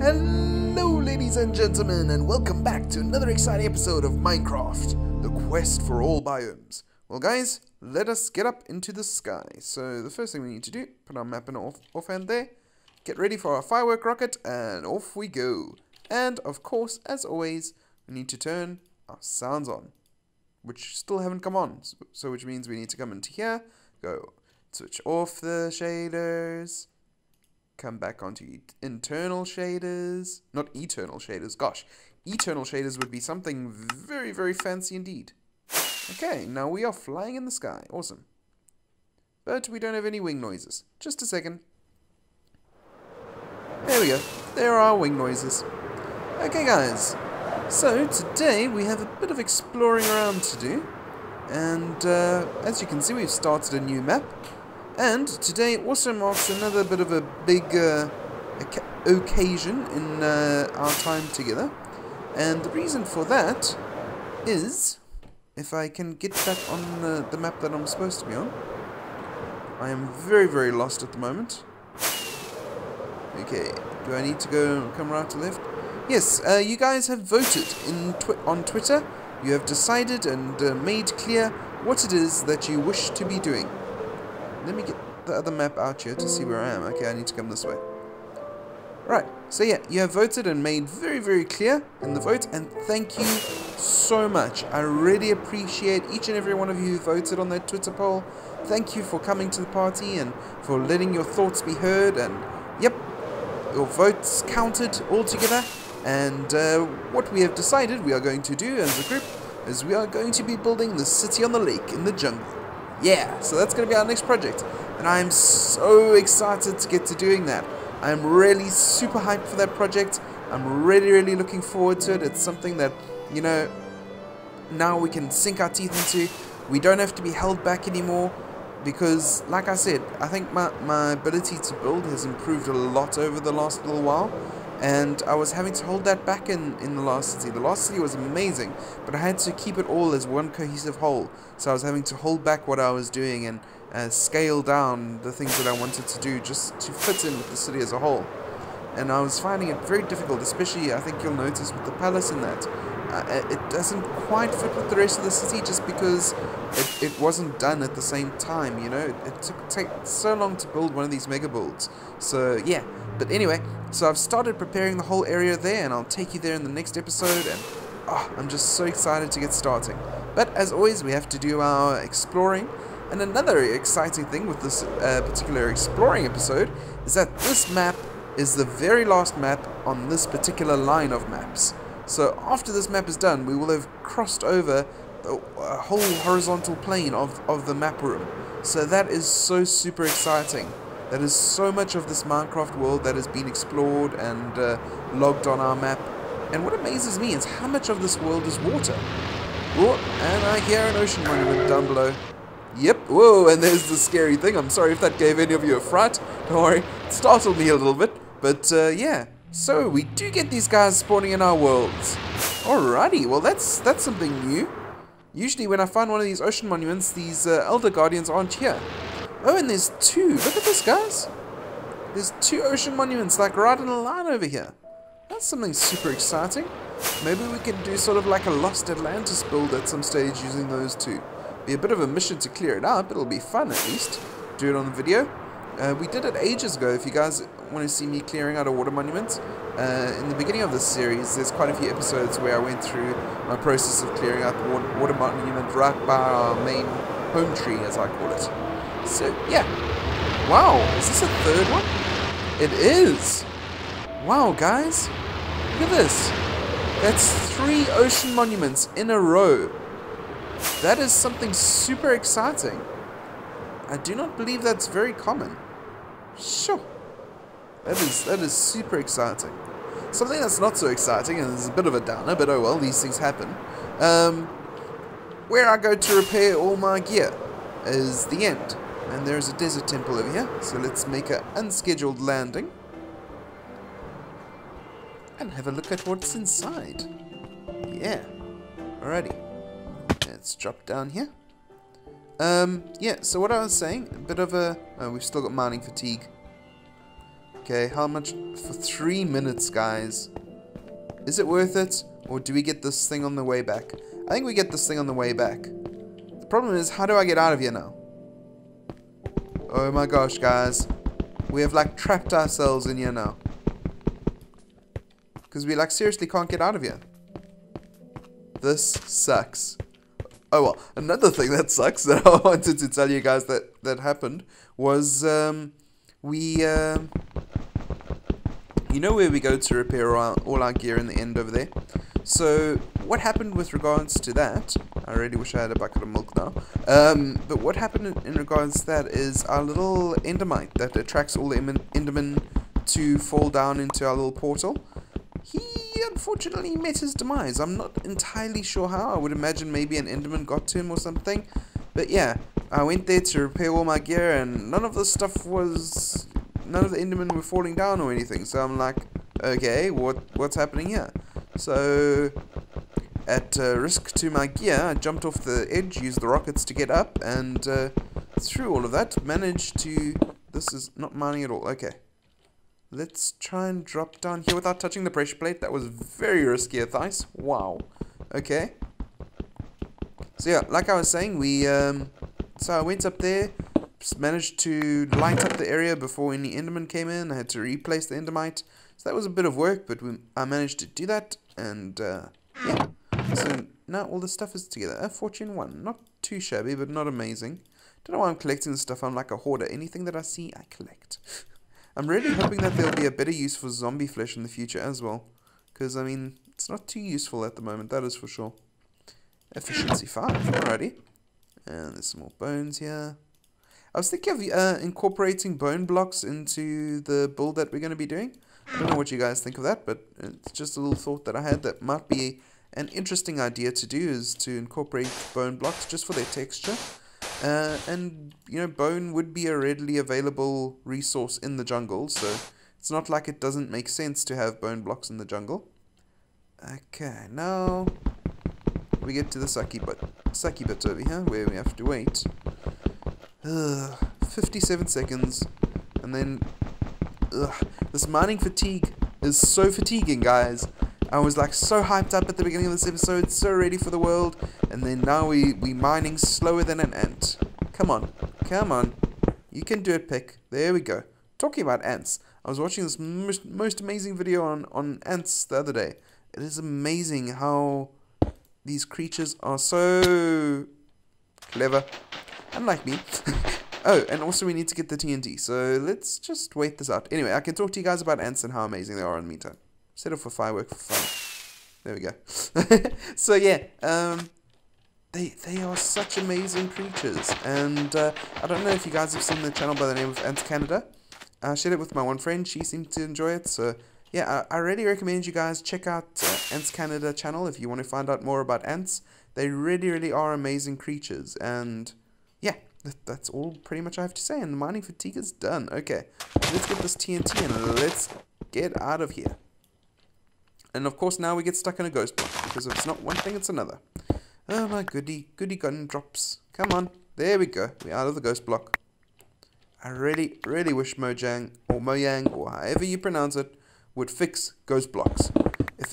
Hello ladies and gentlemen, and welcome back to another exciting episode of Minecraft, the quest for all biomes. Well guys, let us get up into the sky. So the first thing we need to do, put our map in offhand there, get ready for our firework rocket, and off we go. And of course, as always, we need to turn our sounds on, which still haven't come on, so which means we need to come into here, go switch off the shaders, come back onto internal shaders, not eternal shaders, gosh. Eternal shaders would be something very, very fancy indeed. Okay, now we are flying in the sky, awesome. But we don't have any wing noises, just a second. There we go, there are wing noises. Okay guys, so today we have a bit of exploring around to do. And as you can see, we've started a new map. And today also marks another bit of a big occasion in our time together. And the reason for that is, if I can get back on the map that I'm supposed to be on. I am very, very lost at the moment. Okay, do I need to go come right to left? Yes, you guys have voted in on Twitter. You have decided and made clear what it is that you wish to be doing. Let me get the other map out here to see where I am. Okay, I need to come this way. Right, so yeah, you have voted and made very, very clear in the vote, and thank you so much. I really appreciate each and every one of you who voted on that Twitter poll. Thank you for coming to the party and for letting your thoughts be heard, and yep, your votes counted all together. And what we have decided we are going to do as a group is we are going to be building the city on the lake in the jungle. Yeah, so that's going to be our next project, and I'm so excited to get to doing that. I'm really super hyped for that project. I'm really, really looking forward to it. It's something that, you know, now we can sink our teeth into. We don't have to be held back anymore because, like I said, I think my ability to build has improved a lot over the last little while. And I was having to hold that back in the last city. The last city was amazing, but I had to keep it all as one cohesive whole. So I was having to hold back what I was doing and scale down the things that I wanted to do just to fit in with the city as a whole. And I was finding it very difficult, especially I think you'll notice with the palace in that. It doesn't quite fit with the rest of the city just because it wasn't done at the same time, you know. It took so long to build one of these mega builds. So, yeah. But anyway, so I've started preparing the whole area there, and I'll take you there in the next episode, and oh, I'm just so excited to get starting. But as always, we have to do our exploring, and another exciting thing with this particular exploring episode is that this map is the very last map on this particular line of maps. So after this map is done, we will have crossed over the whole horizontal plane of the map room. So that is so super exciting. That is so much of this Minecraft world that has been explored and logged on our map. And what amazes me is how much of this world is water. Oh, and I hear an ocean monument down below. Yep, whoa, and there's the scary thing. I'm sorry if that gave any of you a fright. Don't worry, it startled me a little bit. But yeah, so we do get these guys spawning in our worlds. Alrighty, well that's something new. Usually when I find one of these ocean monuments, these Elder Guardians aren't here. Oh, and there's two. Look at this, guys. There's two ocean monuments, like, right in a line over here. That's something super exciting. Maybe we can do sort of like a Lost Atlantis build at some stage using those two. Be a bit of a mission to clear it up. It'll be fun, at least. Do it on the video. We did it ages ago. If you guys want to see me clearing out a water monument, in the beginning of this series, there's quite a few episodes where I went through my process of clearing out the water monument right by our main home tree, as I call it. So, yeah. Wow, is this a third one? It is. Wow, guys. Look at this. That's three ocean monuments in a row. That is something super exciting. I do not believe that's very common. Sure. That is super exciting. Something that's not so exciting, and it's a bit of a downer, but oh well, these things happen. Where I go to repair all my gear is the end. And there is a desert temple over here, so let's make an unscheduled landing and have a look at what's inside. Yeah, alrighty. Let's drop down here. Yeah, so what I was saying, a bit of a... Oh, we've still got mining fatigue. Okay, how much for 3 minutes, guys? Is it worth it? Or do we get this thing on the way back? I think we get this thing on the way back. The problem is, how do I get out of here now? Oh my gosh, guys. We have, like, trapped ourselves in here now. Because we, like, seriously can't get out of here. This sucks. Oh, well, another thing that sucks that I wanted to tell you guys that happened was, you know where we go to repair all our gear in the end over there? So, what happened with regards to that, I really wish I had a bucket of milk now, but what happened in regards to that is our little endermite that attracts all the endermen to fall down into our little portal, he unfortunately met his demise. I'm not entirely sure how. I would imagine maybe an enderman got to him or something, but yeah, I went there to repair all my gear and none of the endermen were falling down or anything, so I'm like, okay, what's happening here? So, at risk to my gear, I jumped off the edge, used the rockets to get up, and through all of that, managed to... This is not mining at all, okay. Let's try and drop down here without touching the pressure plate. That was very risky, Thice. Wow. Okay. So yeah, like I was saying, so I went up there, managed to light up the area before any enderman came in. I had to replace the endermite. So that was a bit of work, but I managed to do that, and yeah. So now all the stuff is together. Fortune 1. Not too shabby, but not amazing. Don't know why I'm collecting this stuff. I'm like a hoarder. Anything that I see, I collect. I'm really hoping that there'll be a better use for zombie flesh in the future as well. Because, I mean, it's not too useful at the moment, that is for sure. Efficiency 5. Alrighty. And there's some more bones here. I was thinking of incorporating bone blocks into the build that we're going to be doing. I don't know what you guys think of that, but it's just a little thought that I had that might be an interesting idea to do, is to incorporate bone blocks just for their texture. And, you know, bone would be a readily available resource in the jungle, so it's not like it doesn't make sense to have bone blocks in the jungle. Okay, now we get to the sucky bit over here, where we have to wait 57 seconds, and then... this mining fatigue is so fatiguing, guys. I was like so hyped up at the beginning of this episode, so ready for the world, and then now we mining slower than an ant. Come on, come on. You can do it, Pick. There we go. Talking about ants, I was watching this most amazing video on ants the other day. It is amazing how these creatures are so clever. Unlike me. Oh, and also we need to get the TNT, so let's just wait this out. Anyway, I can talk to you guys about ants and how amazing they are in the meantime. Set up for firework for fun. There we go. So yeah, they are such amazing creatures. And I don't know if you guys have seen the channel by the name of Ants Canada. I shared it with my one friend. She seemed to enjoy it. So yeah, I really recommend you guys check out Ants Canada channel if you want to find out more about ants. They really, really are amazing creatures. And yeah. That's all pretty much I have to say, and the mining fatigue is done. Okay, let's get this TNT and let's get out of here. And of course now we get stuck in a ghost block, because if it's not one thing, it's another. Oh my goody gun drops. Come on, there we go, we're out of the ghost block. I really, really wish Mojang, or however you pronounce it, would fix ghost blocks.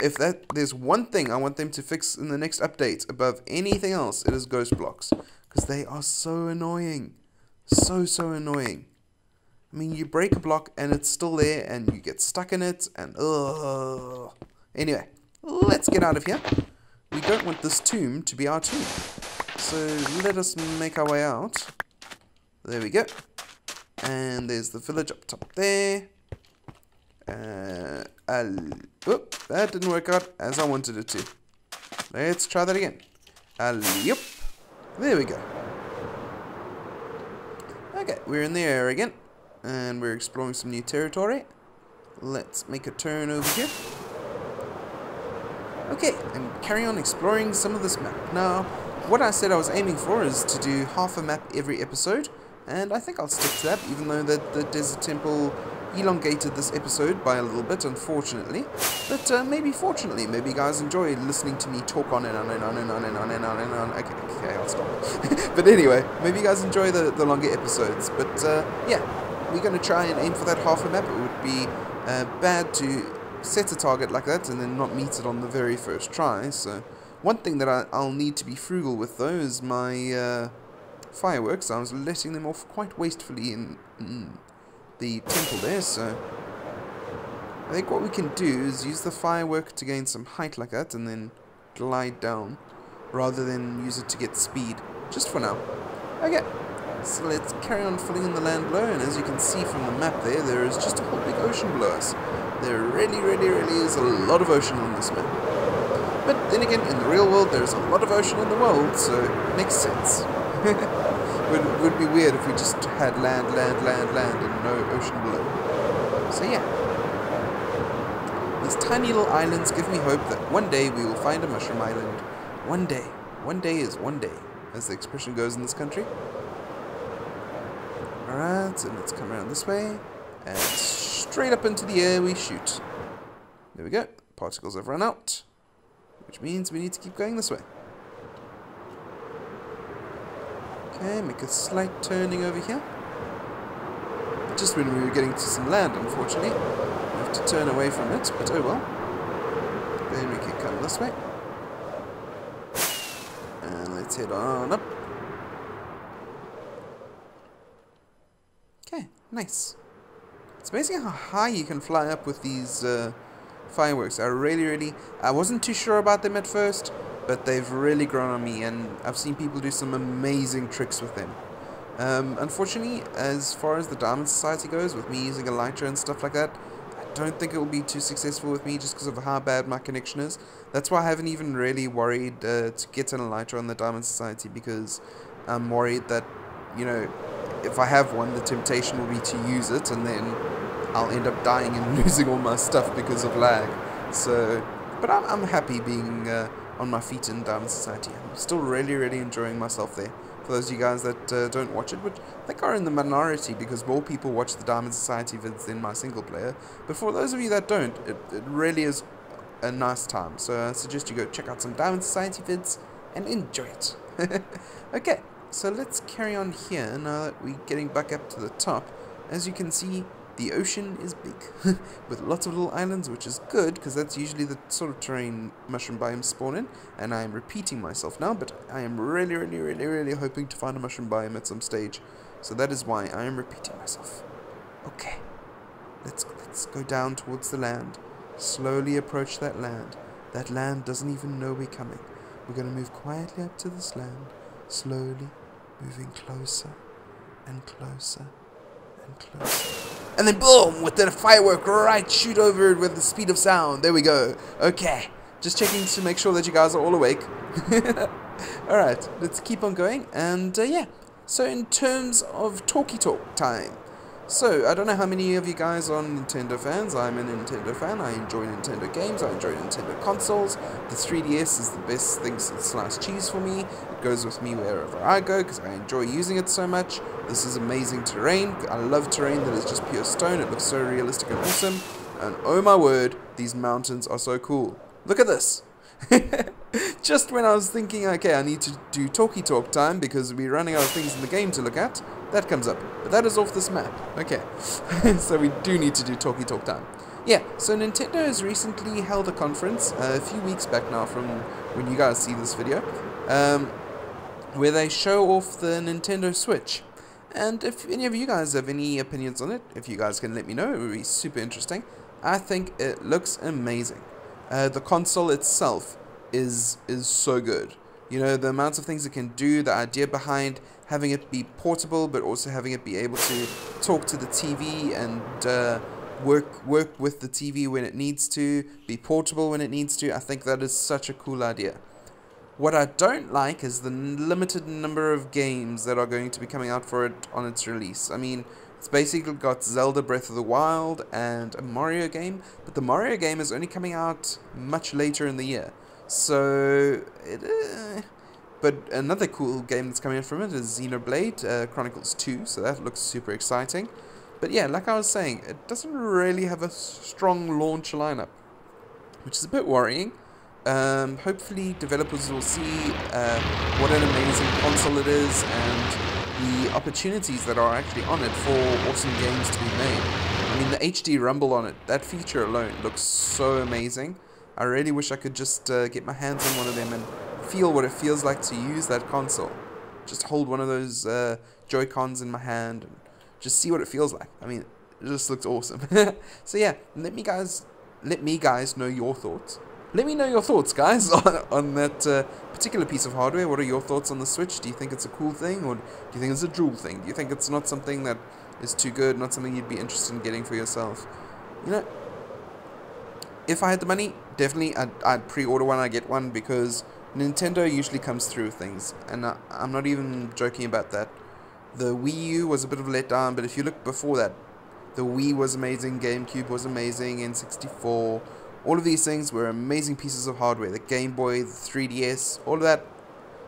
If there's one thing I want them to fix in the next update above anything else, it is ghost blocks. Because they are so annoying. So annoying. I mean, you break a block and it's still there and you get stuck in it and ugh. Anyway, let's get out of here. We don't want this tomb to be our tomb. So let us make our way out. There we go. And there's the village up top there. Whoop, that didn't work out as I wanted it to. Let's try that again. Yep. There we go. Okay, we're in the air again. And we're exploring some new territory. Let's make a turn over here. Okay, and carry on exploring some of this map. Now, what I said I was aiming for is to do half a map every episode. And I think I'll stick to that, even though the Desert Temple elongated this episode by a little bit, unfortunately. But maybe fortunately, maybe you guys enjoy listening to me talk on and on and on and on and on and on and on. Okay, I'll stop. But anyway, maybe you guys enjoy the longer episodes. But yeah, we're going to try and aim for that half a map. It would be bad to set a target like that and then not meet it on the very first try. So one thing that I'll need to be frugal with though is my fireworks. I was letting them off quite wastefully in the temple there, so I think what we can do is use the firework to gain some height like that and then glide down rather than use it to get speed, just for now. Okay, so let's carry on filling in the land below, and as you can see from the map there, there is just a whole big ocean below us. There really is a lot of ocean on this map. But then again, in the real world, there's a lot of ocean in the world, so it makes sense. It would be weird if we just had land, and no ocean below. So yeah. These tiny little islands give me hope that one day we will find a mushroom island. One day. One day is one day, as the expression goes in this country. Alright, so let's come around this way. And straight up into the air we shoot. There we go. Particles have run out, which means we need to keep going this way. Okay, make a slight turning over here. Just when we were getting to some land, unfortunately. We have to turn away from it, but oh well. Then we can come this way. And let's head on up. Okay, nice. It's amazing how high you can fly up with these fireworks. I I wasn't too sure about them at first, but they've really grown on me, and I've seen people do some amazing tricks with them. Unfortunately, as far as the Diamond Society goes, with me using Elytra and stuff like that, I don't think it will be too successful with me just because of how bad my connection is. That's why I haven't even really worried to get an Elytra on the Diamond Society, because I'm worried that, you know, if I have one, the temptation will be to use it, and then I'll end up dying and losing all my stuff because of lag. So, but I'm happy being on my feet in Diamond Society. I'm still really enjoying myself there. For those of you guys that don't watch it, which I think are in the minority because more people watch the Diamond Society vids than my single player, but for those of you that don't, it really is a nice time. So I suggest you go check out some Diamond Society vids and enjoy it. Okay, so let's carry on here now that we're getting back up to the top. As you can see, the ocean is big, with lots of little islands, which is good, because that's usually the sort of terrain mushroom biomes spawn in, and I am repeating myself now, but I am really hoping to find a mushroom biome at some stage, so that is why I am repeating myself. Okay, let's go down towards the land, slowly approach that land. That land doesn't even know we're coming. We're going to move quietly up to this land, slowly moving closer and closer and closer. And then boom! With the firework right shoot over it with the speed of sound. There we go. Okay. Just checking to make sure that you guys are all awake. Alright. Let's keep on going. And yeah. So in terms of talky talk time. So I don't know how many of you guys are Nintendo fans. I'm a Nintendo fan. I enjoy Nintendo games. I enjoy Nintendo consoles. The 3DS is the best thing since sliced cheese for me. It goes with me wherever I go because I enjoy using it so much. This is amazing terrain. I love terrain that is just pure stone. It looks so realistic and awesome. And oh my word, these mountains are so cool. Look at this. Just when I was thinking, okay, I need to do talkie talk time because we're running out of things in the game to look at, that comes up. But that is off this map. Okay. So we do need to do talkie talk time. Yeah, so Nintendo has recently held a conference a few weeks back now from when you guys see this video, where they show off the Nintendo Switch. And if any of you guys have any opinions on it, if you guys can let me know, it would be super interesting. I think it looks amazing. The console itself is so good. You know, the amounts of things it can do, the idea behind having it be portable, but also having it be able to talk to the TV and work with the TV when it needs to, be portable when it needs to. I think that is such a cool idea. What I don't like is the limited number of games that are going to be coming out for it on its release. I mean, it's basically got Zelda Breath of the Wild and a Mario game, but the Mario game is only coming out much later in the year. So, but another cool game that's coming out from it is Xenoblade Chronicles 2, so that looks super exciting. But yeah, like I was saying, it doesn't really have a strong launch lineup, which is a bit worrying. Hopefully developers will see what an amazing console it is and the opportunities that are actually on it for awesome games to be made. I mean, the HD rumble on it, that feature alone looks so amazing. I really wish I could just get my hands on one of them and feel what it feels like to use that console. Just hold one of those Joy Cons in my hand and just see what it feels like. I mean, it just looks awesome. So yeah, let me guys know your thoughts. Let me know your thoughts, guys, on that particular piece of hardware. What are your thoughts on the Switch? Do you think it's a cool thing, or do you think it's a drool thing? Do you think it's not something that is too good, not something you'd be interested in getting for yourself? You know, if I had the money, definitely I'd pre-order one, I'd get one, because Nintendo usually comes through with things, and I'm not even joking about that. The Wii U was a bit of a letdown, but if you look before that, the Wii was amazing, GameCube was amazing, N64... all of these things were amazing pieces of hardware. The Game Boy, the 3DS, all of that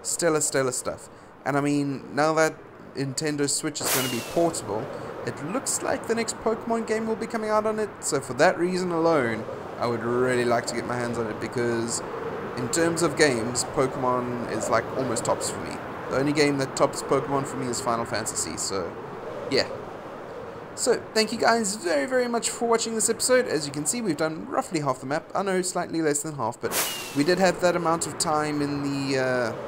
stellar stuff. And I mean, now that Nintendo Switch is going to be portable, it looks like the next Pokemon game will be coming out on it. So for that reason alone, I would really like to get my hands on it, because in terms of games, Pokemon is like almost tops for me. The only game that tops Pokemon for me is Final Fantasy, so yeah. So, thank you guys very much for watching this episode. As you can see, we've done roughly half the map. I know, slightly less than half, but we did have that amount of time in the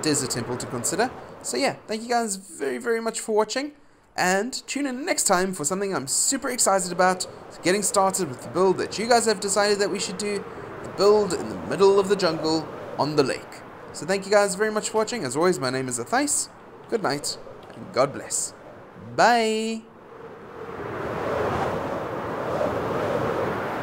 desert temple to consider. So yeah, thank you guys very much for watching, and tune in next time for something I'm super excited about. Getting started with the build that you guys have decided that we should do, the build in the middle of the jungle on the lake. So thank you guys very much for watching. As always, my name is Athice. Good night. God bless. Bye.